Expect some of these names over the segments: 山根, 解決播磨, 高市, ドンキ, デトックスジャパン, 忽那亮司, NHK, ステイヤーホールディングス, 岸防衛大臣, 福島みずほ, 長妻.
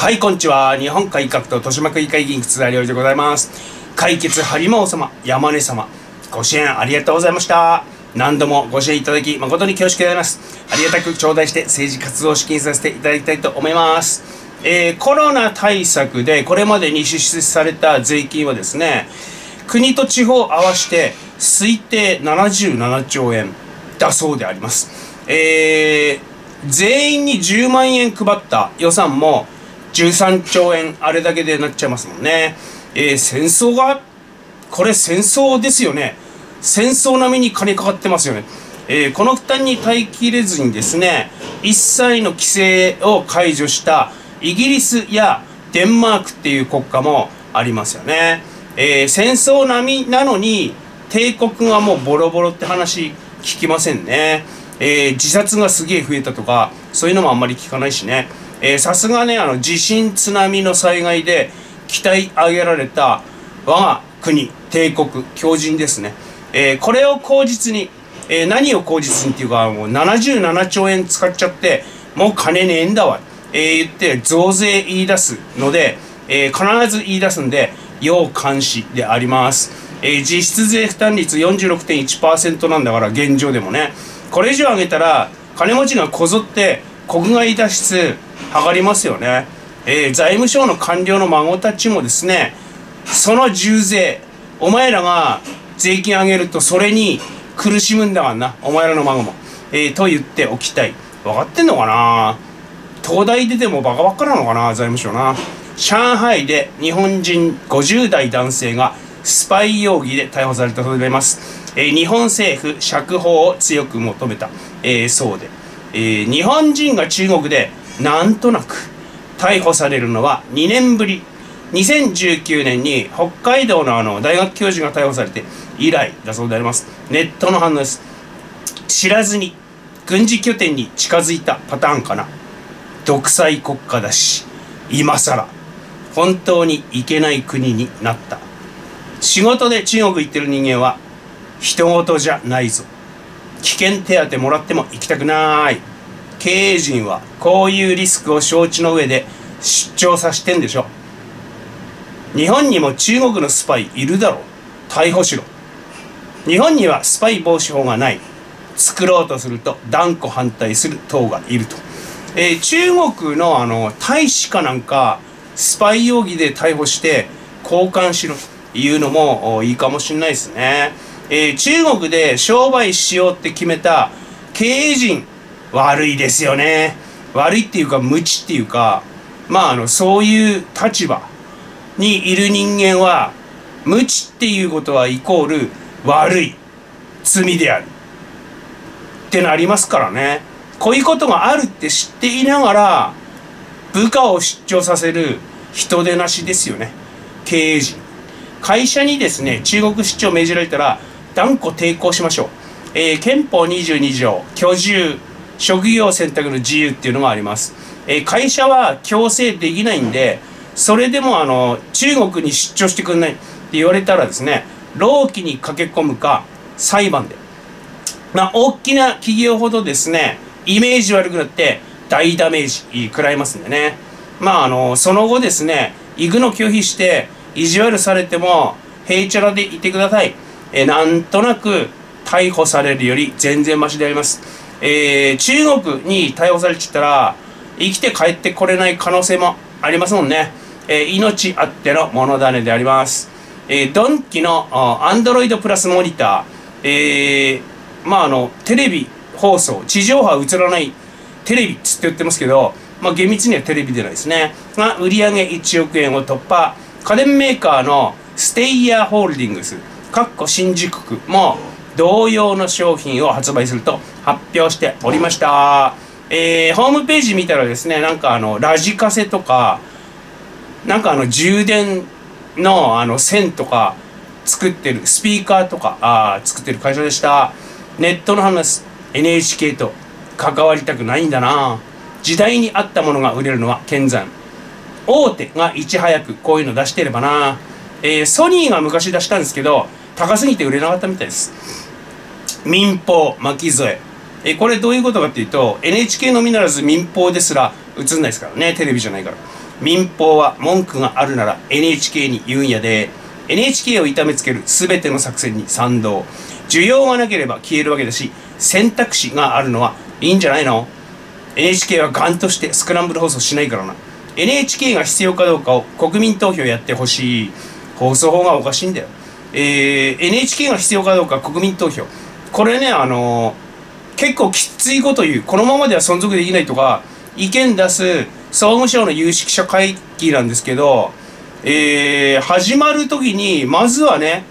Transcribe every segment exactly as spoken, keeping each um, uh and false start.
はい、こんにちは。日本海学と豊島区議会議員忽那亮司でございます。解決播磨様、山根様、ご支援ありがとうございました。何度もご支援いただき、誠に恐縮でございます。ありがたく頂戴して政治活動を資金させていただきたいと思います。えー、コロナ対策でこれまでに支出された税金はですね、国と地方合わせて推定ななじゅうななちょうえんだそうであります。えー、全員にじゅうまんえん配った予算も、じゅうさんちょうえん、あれだけでなっちゃいますもんね。えー、戦争が、これ戦争ですよね。戦争並みに金かかってますよね。えー、この負担に耐えきれずにですね、一切の規制を解除したイギリスやデンマークっていう国家もありますよね。えー、戦争並みなのに、帝国がもうボロボロって話聞きませんね。えー、自殺がすげえ増えたとか、そういうのもあんまり聞かないしね。えー、さすがね、あの、地震、津波の災害で鍛え上げられた我が国、帝国、強靭ですね。えー、これを口実に、えー、何を口実にっていうか、もうななじゅうななちょうえん使っちゃって、もう金ねえんだわ、えー、言って増税言い出すので、えー、必ず言い出すんで、要監視であります。えー、実質税負担率 よんじゅうろくてんいちパーセント なんだから、現状でもね。これ以上上げたら、金持ちがこぞって国外脱出、測りますよね。えー、財務省の官僚の孫たちもですね、その重税、お前らが税金上げるとそれに苦しむんだからな、お前らの孫も。えー、と言っておきたい。分かってんのかな？東大出てもバカばっかなのかな、財務省な。上海で日本人ごじゅうだいだんせいがスパイ容疑で逮捕されたと言われます。えー、日本政府、釈放を強く求めた、えー、そうで。えー、日本人が中国でなんとなく逮捕されるのはにねんぶり、にせんじゅうきゅうねんに北海道のあの大学教授が逮捕されて以来だそうであります。ネットの反応です。知らずに軍事拠点に近づいたパターンかな。独裁国家だし今更本当にいけない国になった。仕事で中国行ってる人間は人事じゃないぞ。危険手当もらっても行きたくない。経営陣はこういうリスクを承知の上で出張させてんでしょ。日本にも中国のスパイいるだろう。逮捕しろ。日本にはスパイ防止法がない。作ろうとすると断固反対する党がいると。えー、中国のあの大使かなんかスパイ容疑で逮捕して交換しろというのもいいかもしれないですね。えー、中国で商売しようって決めた経営陣悪いですよね。悪いっていうか無知っていうか、まああのそういう立場にいる人間は無知っていうことはイコール悪い罪であるってなりますからね。こういうことがあるって知っていながら部下を出張させる人手なしですよね、経営陣。会社にですね中国出張を命じられたら断固抵抗しましょう。えー、憲法にじゅうにじょう居住職業選択の自由っていうのがあります。えー、会社は強制できないんで、それでもあの、中国に出張してくんないって言われたらですね、労基に駆け込むか、裁判で。まあ、大きな企業ほどですね、イメージ悪くなって、大ダメージ食らいますんでね。まあ、あの、その後ですね、行くの拒否して、意地悪されても、平チャラでいてください。えー、なんとなく、逮捕されるより全然マシであります。えー、中国に逮捕されちゃったら生きて帰ってこれない可能性もありますもんね。えー、命あっての物種であります。えー、ドンキのアンドロイドプラスモニター、えー、まああのテレビ放送地上波映らないテレビつって言ってますけど、まあ、厳密にはテレビでないですねが売り上げいちおくえんを突破。家電メーカーのステイヤーホールディングスかっこ新宿区も同様の商品を発売すると発表しておりました。えー、ホームページ見たらですね、なんかあのラジカセとかなんかあの充電のあの線とか作ってるスピーカーとかあー作ってる会社でした。ネットの話 エヌエイチケー と関わりたくないんだな。時代に合ったものが売れるのは健在。大手がいち早くこういうの出してればな。えー、ソニーが昔出したんですけど高すぎて売れなかったみたいです。民放巻き添え。えこれどういうことかっていうと エヌエイチケー のみならず民放ですら映んないですからね、テレビじゃないから。民放は文句があるなら エヌエイチケー に言うんやで。エヌエイチケー を痛めつける全ての作戦に賛同。需要がなければ消えるわけだし、選択肢があるのはいいんじゃないの？ エヌエイチケー はガンとしてスクランブル放送しないからな。エヌエイチケー が必要かどうかを国民投票やってほしい。放送法がおかしいんだよ。えー、エヌエイチケー が必要かどうか国民投票。これね、あのー、結構きついこと言う。このままでは存続できないとか、意見出す総務省の有識者会議なんですけど、えー、始まる時に、まずはね、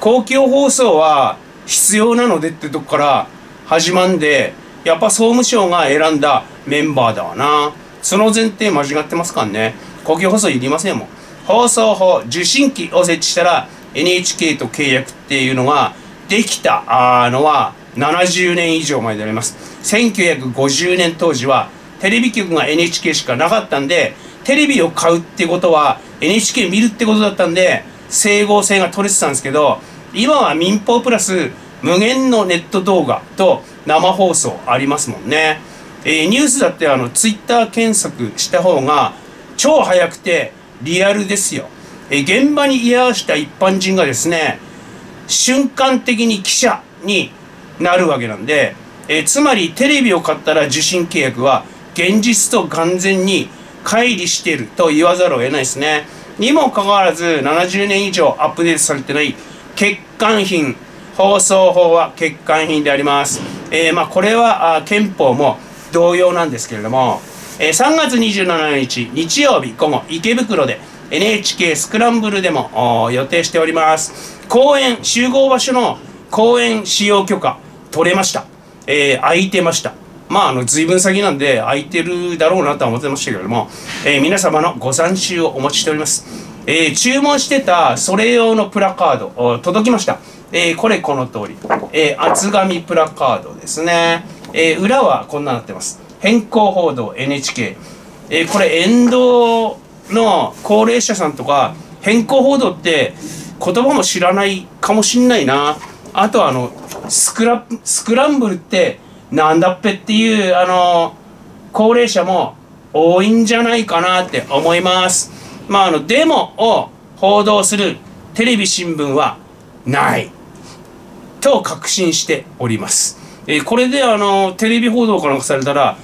公共放送は必要なのでってとこから始まんで、やっぱ総務省が選んだメンバーだわな。その前提間違ってますからね。公共放送いりませんもん。放送法、受信機を設置したら エヌエイチケー と契約っていうのができたのはななじゅうねん以上前であります。せんきゅうひゃくごじゅうねん当時はテレビ局が エヌエイチケー しかなかったんで、テレビを買うってことは エヌエイチケー 見るってことだったんで、整合性が取れてたんですけど、今は民放プラス無限のネット動画と生放送ありますもんね。えー、ニュースだってあのツイッター検索した方が超早くてリアルですよ。えー、現場に居合わせた一般人がですね、瞬間的に記者になるわけなんで、えー、つまりテレビを買ったら受信契約は現実と完全に乖離していると言わざるを得ないですね。にもかかわらずななじゅうねん以上アップデートされてない欠陥品、放送法は欠陥品であります。えー、まあこれは憲法も同様なんですけれども、えー、さんがつにじゅうしちにち日曜日午後、池袋で エヌエイチケー スクランブルでも予定しております。公園、集合場所の公園使用許可取れました。えー、空いてました。まあ、あの、随分先なんで空いてるだろうなとは思ってましたけれども、えー、皆様のご参集をお待ちしております。えー、注文してたそれ用のプラカード、届きました。えー、これこの通り。えー、厚紙プラカードですね。えー、裏はこんななってます。変更報道 エヌエイチケー。えー、これ沿道の高齢者さんとか、変更報道って言葉も知らないかもしんないな。あとあの、スクラ、スクランブルって、なんだっぺっていう、あの、高齢者も多いんじゃないかなって思います。まあ、あの、デモを報道するテレビ新聞はないと確信しております。えー、これであの、テレビ報道からされたら、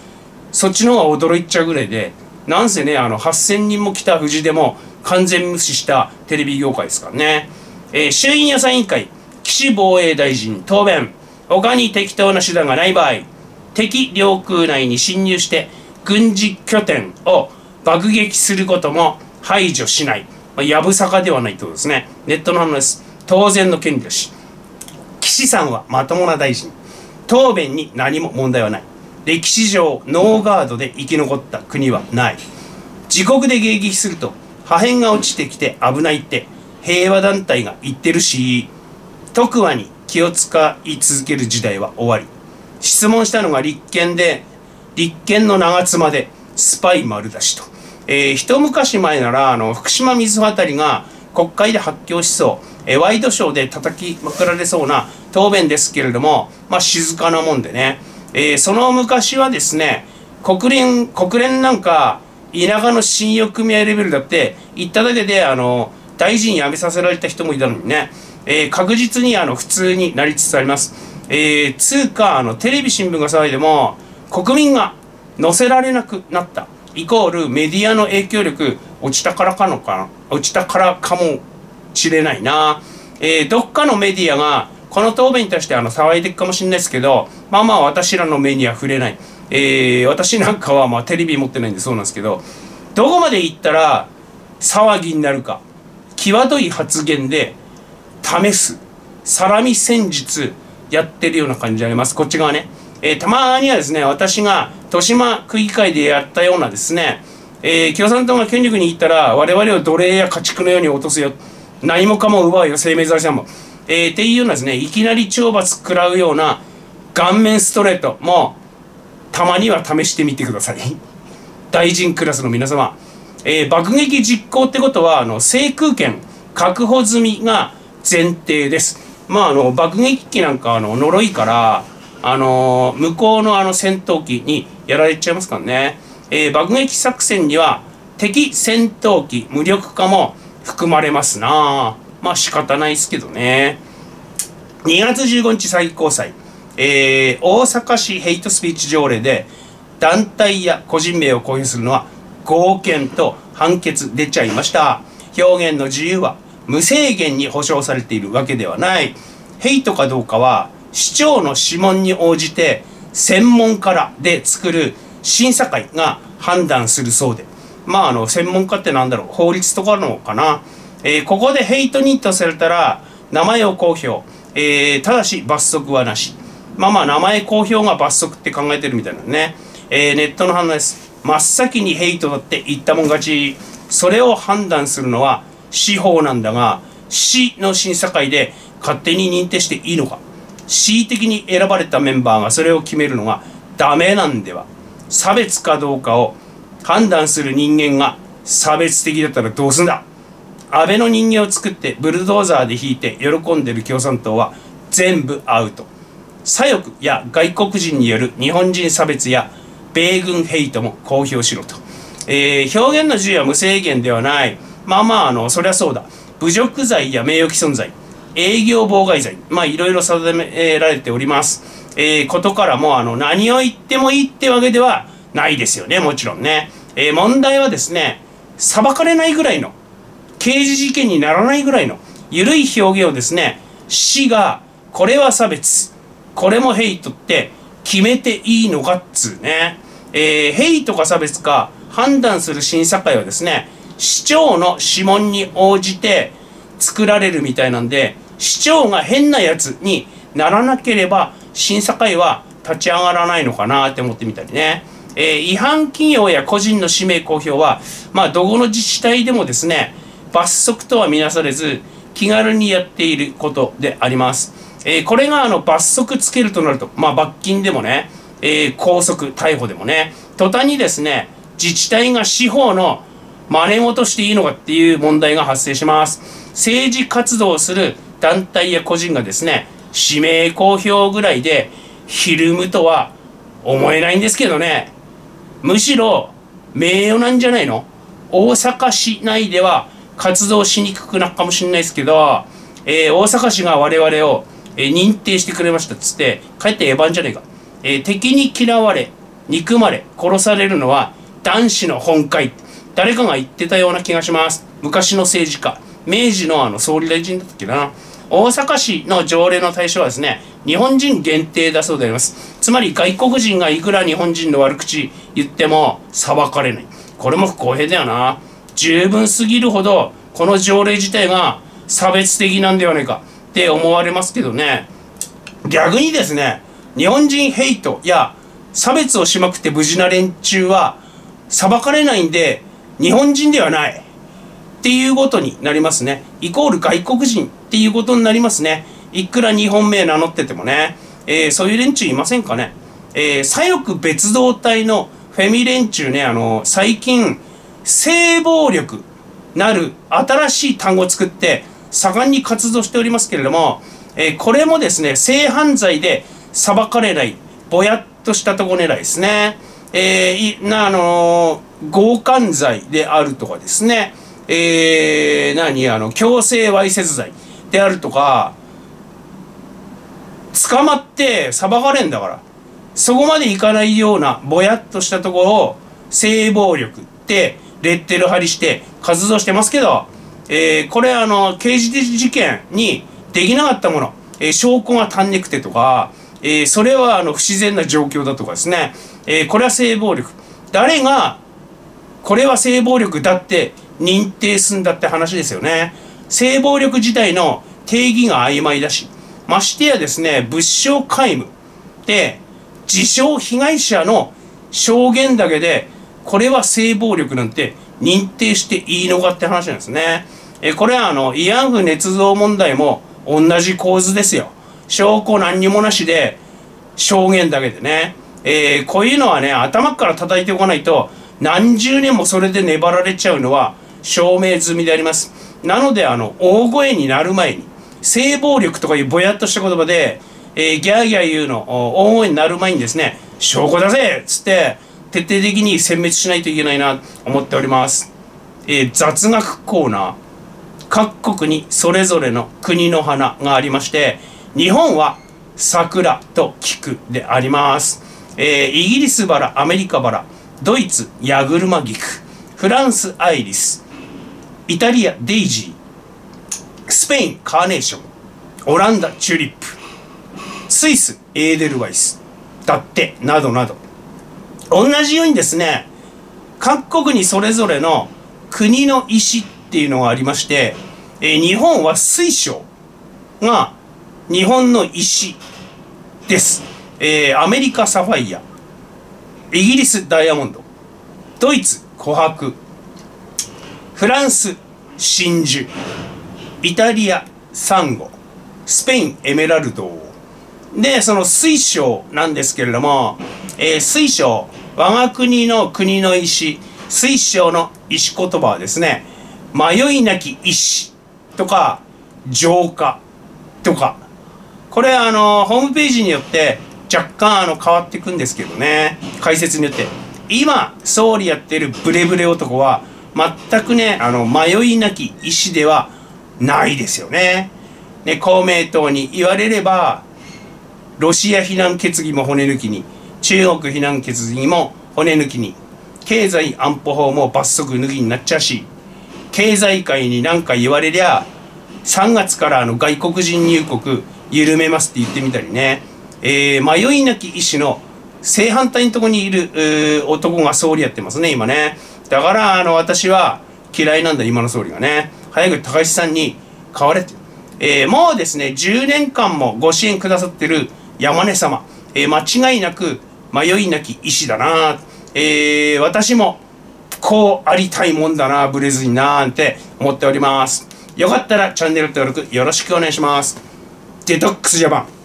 そっちの方が驚いちゃうぐらいで、なんせね、あの、はっせんにんも来たフジでも完全無視したテレビ業界ですからね。えー、衆院予算委員会、岸防衛大臣、答弁。他に適当な手段がない場合、敵領空内に侵入して軍事拠点を爆撃することも排除しない。まあ、やぶさかではないということですね。ネットの反応です。当然の権利だし。岸さんはまともな大臣。答弁に何も問題はない。歴史上ノーガードで生き残った国はない。自国で迎撃すると破片が落ちてきて危ないって平和団体が言ってるし、特話に気を使い続ける時代は終わり。質問したのが立憲で、立憲の長妻で、スパイ丸出しと。えー、一昔前なら、あの、福島みずほあたりが国会で発狂しそう、えー、ワイドショーで叩きまくられそうな答弁ですけれども、まあ、静かなもんでね。えー、その昔はですね、国連、国連なんか、田舎の信用組合レベルだって、言っただけで、あの、大臣辞めさせられた人もいたのにね。えー、確実にあの普通になりつつあります。えー、つうか、あの、テレビ新聞が騒いでも、国民が載せられなくなった。イコールメディアの影響力落ちたからかのかな。落ちたからかもしれないな。えー、どっかのメディアが、この答弁に対してあの騒いでいくかもしれないですけど、まあまあ私らの目には触れない。えー、私なんかはまあテレビ持ってないんでそうなんですけど、どこまで行ったら騒ぎになるか。際どい発言で、試す、サラミ戦術やってるような感じあります。こっち側ね。えー、たまにはですね、私が豊島区議会でやったようなですね、えー、共産党が権力に行ったら我々を奴隷や家畜のように落とすよ。何もかも奪うよ、生命財産も。えー、っていうようなですね、いきなり懲罰食らうような顔面ストレートも、たまには試してみてください。大臣クラスの皆様。えー、爆撃実行ってことは、あの、制空権確保済みが、前提です。まあ、あの、爆撃機なんか、あの、呪いから、あのー、向こうのあの戦闘機にやられちゃいますからね。えー、爆撃作戦には敵戦闘機無力化も含まれますな。まあ仕方ないですけどね。にがつじゅうごにち最高裁、えー、大阪市ヘイトスピーチ条例で団体や個人名を公表するのは合憲と判決出ちゃいました。表現の自由は無制限に保障されているわけではない。ヘイトかどうかは市長の諮問に応じて専門家らで作る審査会が判断するそうで。まああの専門家ってなんだろう、法律とかのかな。えー、ここでヘイトにとされたら名前を公表。えー、ただし罰則はなし。まあまあ名前公表が罰則って考えてるみたいなね。えー、ネットの反応です。真っ先にヘイトだって言ったもん勝ち。それを判断するのは司法なんだが、市の審査会で勝手に認定していいのか。恣意的に選ばれたメンバーがそれを決めるのがダメなんでは。差別かどうかを判断する人間が差別的だったらどうすんだ。安倍の人間を作ってブルドーザーで引いて喜んでる共産党は全部アウト。左翼や外国人による日本人差別や米軍ヘイトも公表しろと。えー、表現の自由は無制限ではない。まあまあ、あの、そりゃそうだ。侮辱罪や名誉毀損罪、営業妨害罪、まあいろいろ定められております。えー、ことからも、あの、何を言ってもいいってわけではないですよね、もちろんね。えー、問題はですね、裁かれないぐらいの、刑事事件にならないぐらいの、緩い表現をですね、市が、これは差別、これもヘイトって決めていいのかっつうね。えー、ヘイトか差別か判断する審査会はですね、市長の諮問に応じて作られるみたいなんで、市長が変なやつにならなければ審査会は立ち上がらないのかなって思ってみたりね。えー、違反企業や個人の氏名公表は、まあ、どこの自治体でもですね、罰則とは見なされず、気軽にやっていることであります。えー、これがあの罰則つけるとなると、まあ、罰金でもね、えー、拘束、逮捕でもね、途端にですね、自治体が司法の真似事していいのかっていう問題が発生します。政治活動をする団体や個人がですね、指名公表ぐらいでひるむとは思えないんですけどね、むしろ名誉なんじゃないの？大阪市内では活動しにくくなるかもしれないですけど、えー、大阪市が我々を認定してくれましたっつって、かえってエヴァンじゃねえか。えー、敵に嫌われ、憎まれ、殺されるのは男子の本懐。誰かが言ってたような気がします。昔の政治家。明治のあの総理大臣だったっけな。大阪市の条例の対象はですね、日本人限定だそうであります。つまり外国人がいくら日本人の悪口言っても裁かれない。これも不公平だよな。十分すぎるほど、この条例自体が差別的なんではないかって思われますけどね。逆にですね、日本人ヘイトや差別をしまくって無事な連中は裁かれないんで、日本人ではないっていうことになりますね。イコール外国人っていうことになりますね。いくら日本名名乗っててもね、えー、そういう連中いませんかね。えー、左翼別動隊のフェミ連中ね、あのー、最近、性暴力なる新しい単語を作って盛んに活動しておりますけれども、えー、これもですね、性犯罪で裁かれない、ぼやっとしたとこ狙いですね。えー、な、あのー、強姦罪であるとかですね、えー、何、あの、強制わいせつ罪であるとか、捕まって裁かれんだから、そこまでいかないようなぼやっとしたところを性暴力ってレッテル貼りして活動してますけど、えー、これあの、刑事事件にできなかったもの、えー、証拠が足んねくてとか、えー、それはあの不自然な状況だとかですね、えー、これは性暴力。誰が、これは性暴力だって認定すんだって話ですよね。性暴力自体の定義が曖昧だし、ましてやですね、物証皆無で、自称被害者の証言だけで、これは性暴力なんて認定していいのかって話なんですね。えー、これはあの、慰安婦捏造問題も同じ構図ですよ。証拠何にもなしで、証言だけでね。えー、こういうのはね、頭から叩いておかないと、何十年もそれで粘られちゃうのは証明済みであります。なので、あの、大声になる前に、性暴力とかいうぼやっとした言葉で、えー、ギャーギャー言うの、大声になる前にですね、証拠だぜっつって、徹底的に殲滅しないといけないなと思っております。えー、雑学コーナー。各国にそれぞれの国の花がありまして、日本は桜と菊であります。えー、イギリスバラ、アメリカバラ、ドイツヤグルマギク、フランスアイリス、イタリアデイジー、スペインカーネーション、オランダチューリップ、スイスエーデルワイスだってなどなど、同じようにですね、各国にそれぞれの国の石っていうのがありまして、え日本は水晶が日本の石です。えー、アメリカサファイア、イギリスダイヤモンド、ドイツ琥珀、フランス真珠、イタリアサンゴ、スペインエメラルドで、その水晶なんですけれども、えー、水晶、我が国の国の石、水晶の石言葉はですね、迷いなき石とか浄化とか、これあのホームページによって若干あの変わっていくんですけどね、解説によって。今総理やってるブレブレ男は全くね、あの迷いなき石ではないですよね。ね、公明党に言われれば、ロシア非難決議も骨抜きに、中国非難決議も骨抜きに、経済安保法も罰則抜きになっちゃうし、経済界に何か言われりゃ、さんがつからあの外国人入国緩めますって言ってみたりね、えー、迷いなき意思の正反対のところにいる男が総理やってますね、今ね。だからあの私は嫌いなんだ、今の総理がね。早く高市さんに変われって。えー、もうですね、じゅうねんかんもご支援くださってる山根様、えー、間違いなく迷いなき意思だな、えー、私もこうありたいもんだな、ブレずになーんて思っております。よかったらチャンネル登録よろしくお願いします。デトックスジャパン。